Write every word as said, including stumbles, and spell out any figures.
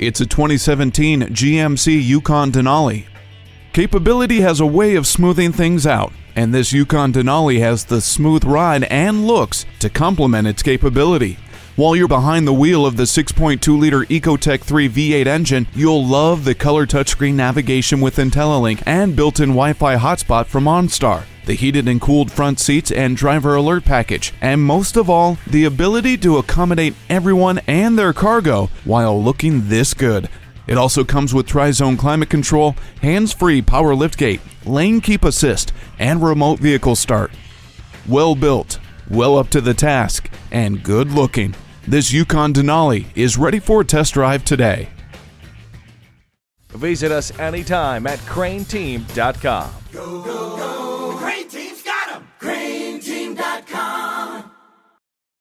It's a twenty seventeen G M C Yukon Denali. Capability has a way of smoothing things out, and this Yukon Denali has the smooth ride and looks to complement its capability. While you're behind the wheel of the six point two liter Ecotec three V eight engine, you'll love the color touchscreen navigation with IntelliLink and built-in Wi-Fi hotspot from OnStar, the heated and cooled front seats and driver alert package, and most of all, the ability to accommodate everyone and their cargo while looking this good. It also comes with tri-zone climate control, hands-free power liftgate, lane keep assist, and remote vehicle start. Well built, well up to the task, and good looking. This Yukon Denali is ready for a test drive today. Visit us anytime at crane team dot com.